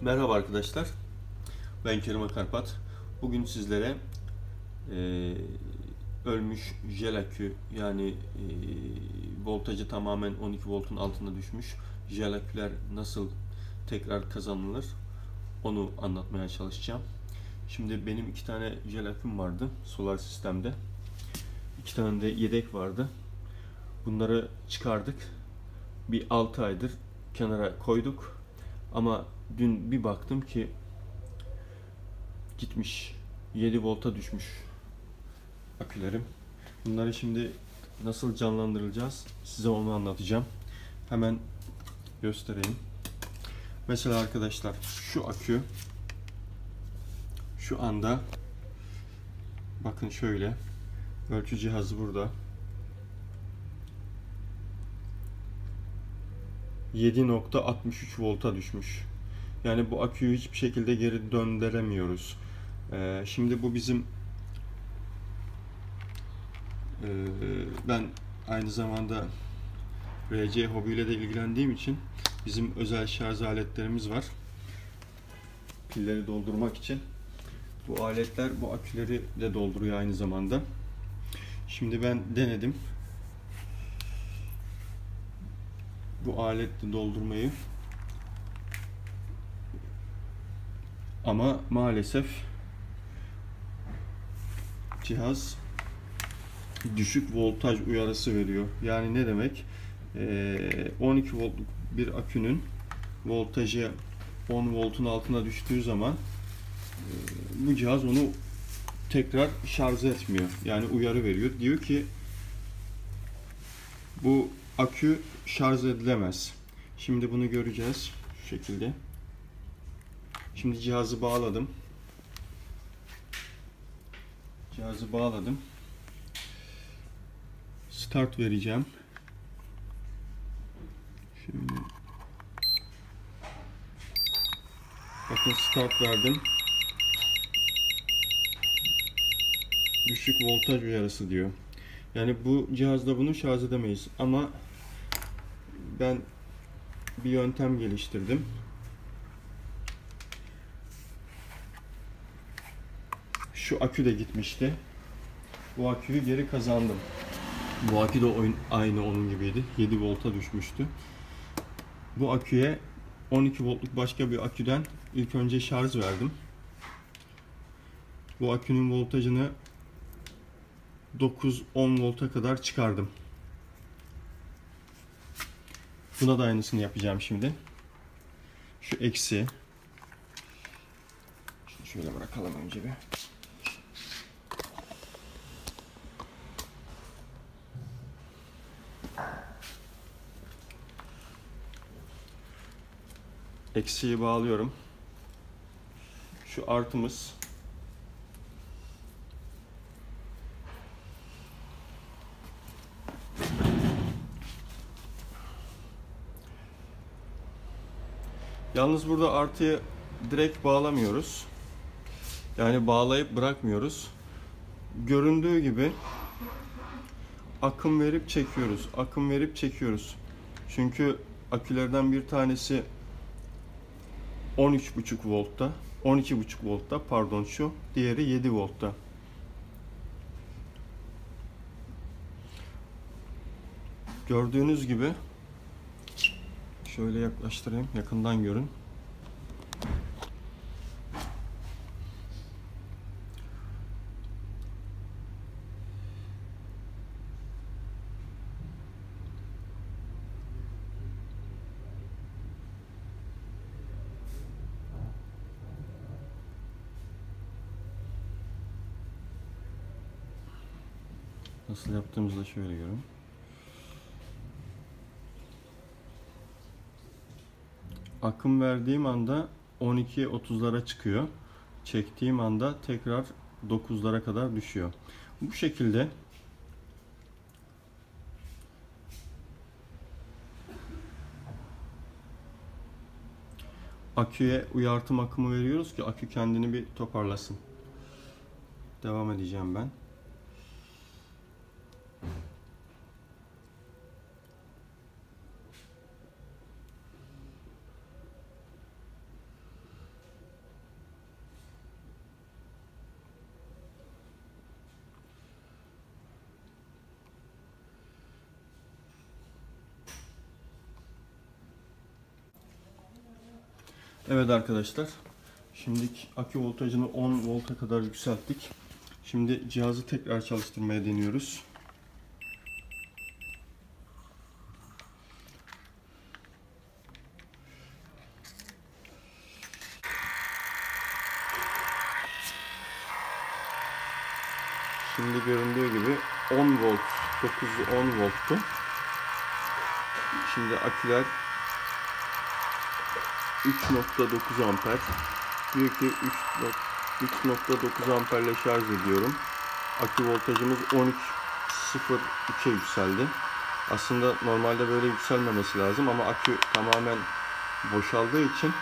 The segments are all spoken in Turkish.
Merhaba arkadaşlar, ben Kerim Akarpat. Bugün sizlere ölmüş jel akü, yani voltajı tamamen 12 voltun altına düşmüş jel aküler nasıl tekrar kazanılır onu anlatmaya çalışacağım. Şimdi benim 2 tane jel aküm vardı solar sistemde, 2 tane de yedek vardı. Bunları çıkardık, bir 6 aydır kenara koyduk ama dün bir baktım ki gitmiş, 7 volta düşmüş akülerim. Bunları şimdi nasıl canlandıracağız size onu anlatacağım. Hemen göstereyim. Mesela arkadaşlar, şu akü şu anda, bakın şöyle, ölçü cihazı burada, 7.63 volta düşmüş. Yani bu aküyü hiçbir şekilde geri döndüremiyoruz. Şimdi bu bizim, ben aynı zamanda RC hobiyle de ilgilendiğim için bizim özel şarj aletlerimiz var, pilleri doldurmak için. Bu aletler bu aküleri de dolduruyor aynı zamanda. Şimdi ben denedim bu aletle doldurmayı, ama maalesef cihaz düşük voltaj uyarısı veriyor. Yani ne demek? 12 voltluk bir akünün voltajı 10 voltun altına düştüğü zaman bu cihaz onu tekrar şarj etmiyor. Yani uyarı veriyor. Diyor ki bu akü şarj edilemez. Şimdi bunu göreceğiz şu şekilde. Şimdi cihazı bağladım. Start vereceğim. Şimdi bakın, start verdim. Düşük voltaj uyarısı diyor. Yani bu cihazda bunu şarj edemeyiz. Ama ben bir yöntem geliştirdim. Şu akü de gitmişti. Bu aküyü geri kazandım. Bu akü de aynı onun gibiydi. 7 volta düşmüştü. Bu aküye 12 voltluk başka bir aküden ilk önce şarj verdim. Bu akünün voltajını 9-10 volta kadar çıkardım. Buna da aynısını yapacağım şimdi. Şu eksi. Şimdi şöyle bırakalım önce bir. Eksiyi bağlıyorum. Şu artımız. Yalnız burada artıyı direkt bağlamıyoruz. Yani bağlayıp bırakmıyoruz. Göründüğü gibi akım verip çekiyoruz. Çünkü akülerden bir tanesi 12,5 voltta, pardon, şu diğeri 7 voltta. Gördüğünüz gibi, şöyle yaklaştırayım, yakından görün. Nasıl yaptığımızı da şöyle görün. Akım verdiğim anda 12'ye 30'lara çıkıyor. Çektiğim anda tekrar 9'lara kadar düşüyor. Bu şekilde aküye uyartım akımı veriyoruz ki akü kendini bir toparlasın. Devam edeceğim ben. Evet arkadaşlar, şimdi akü voltajını 10 volta kadar yükselttik. Şimdi cihazı tekrar çalıştırmaya deniyoruz. Şimdi göründüğü gibi 10 volt, 910 volttu. Şimdi aküler 3.9 amper. Diyor ki 3.9 amperle şarj ediyorum. Akü voltajımız 13.03'e yükseldi. Aslında normalde böyle yükselmemesi lazım ama akü tamamen boşaldığı için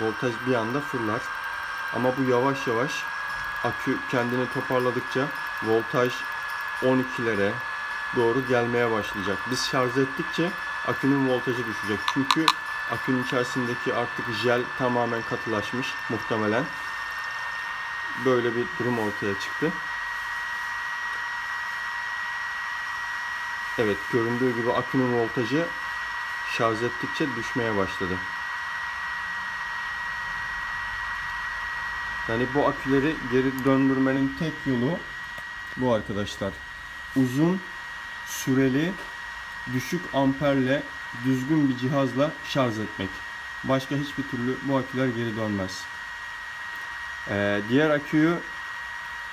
voltaj bir anda fırlar. Ama bu yavaş yavaş akü kendini toparladıkça voltaj 12'lere doğru gelmeye başlayacak. Biz şarj ettikçe akünün voltajı düşecek. Çünkü akünün içerisindeki artık jel tamamen katılaşmış muhtemelen. Böyle bir durum ortaya çıktı. Evet, göründüğü gibi akünün voltajı şarj ettikçe düşmeye başladı. Yani bu aküleri geri döndürmenin tek yolu bu arkadaşlar. Uzun süreli düşük amperle düzgün bir cihazla şarj etmek. Başka hiçbir türlü bu aküler geri dönmez. Diğer aküyü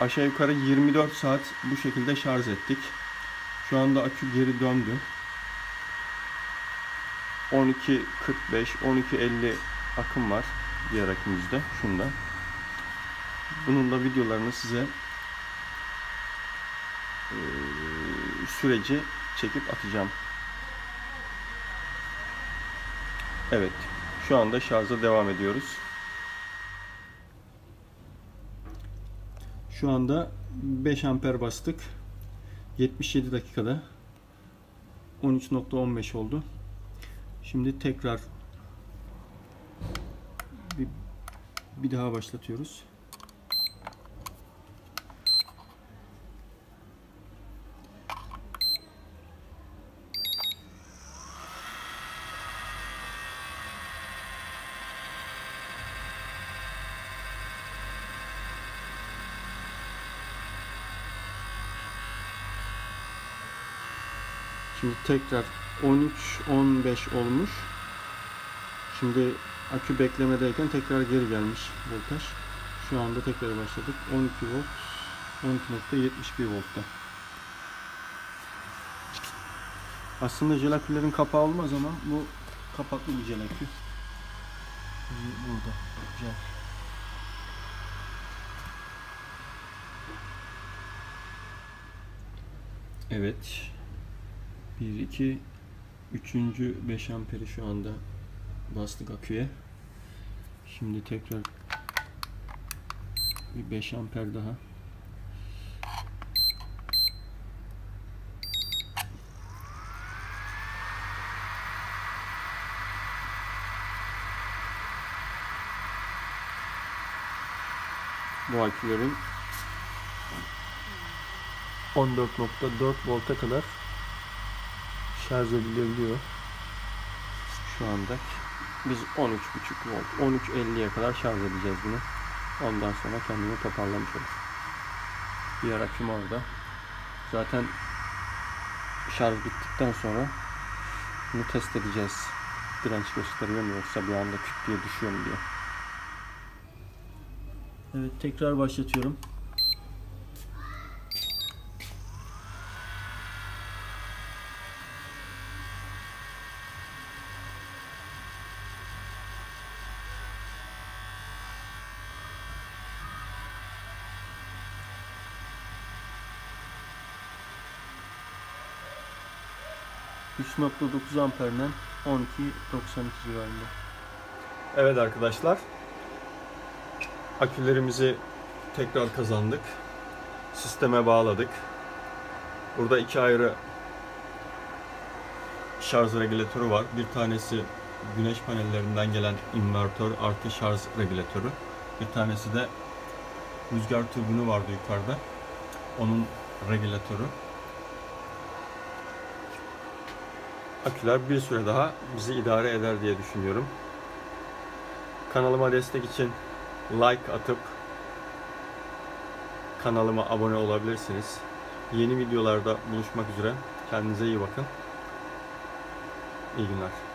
aşağı yukarı 24 saat bu şekilde şarj ettik. Şu anda akü geri döndü. 12.45, 12.50 akım var diğer akümüzde, şunda. Bunun da videolarını size süreci çekip atacağım. Evet, şu anda şarja devam ediyoruz. Şu anda 5 amper bastık. 77 dakikada 13.15 oldu. Şimdi tekrar bir daha başlatıyoruz. Şimdi tekrar 13-15 olmuş. Şimdi akü beklemedeyken tekrar geri gelmiş voltaj. Şu anda tekrar başladık. 12 volt, 12.71 voltta. Aslında jel akülerin kapağı olmaz ama bu kapaklı bir jel akü. Burada jel. Evet. 3. 5 amperi şu anda bastık aküye. Şimdi tekrar bir 5 amper daha. Bu akülerin 14.4 volta kadar şarj edilebiliyor. Şu anda biz 13.5 volt, 13.50'ye kadar şarj edeceğiz bunu. Ondan sonra kendini toparlamış olur. Diğer aküm orada. Zaten şarj bittikten sonra bunu test edeceğiz. Direnç gösteriyor mu yoksa bir anda küt diye düşüyor mu diye. Evet, tekrar başlatıyorum. %9 amperden 12.92 civarında. Evet arkadaşlar, akülerimizi tekrar kazandık. Sisteme bağladık. Burada iki ayrı şarj regülatörü var. Bir tanesi güneş panellerinden gelen invertör artı şarj regülatörü. Bir tanesi de rüzgar türbünü vardı yukarıda. Onun regülatörü. Aküler bir süre daha bizi idare eder diye düşünüyorum. Kanalıma destek için like atıp kanalıma abone olabilirsiniz. Yeni videolarda buluşmak üzere. Kendinize iyi bakın. İyi günler.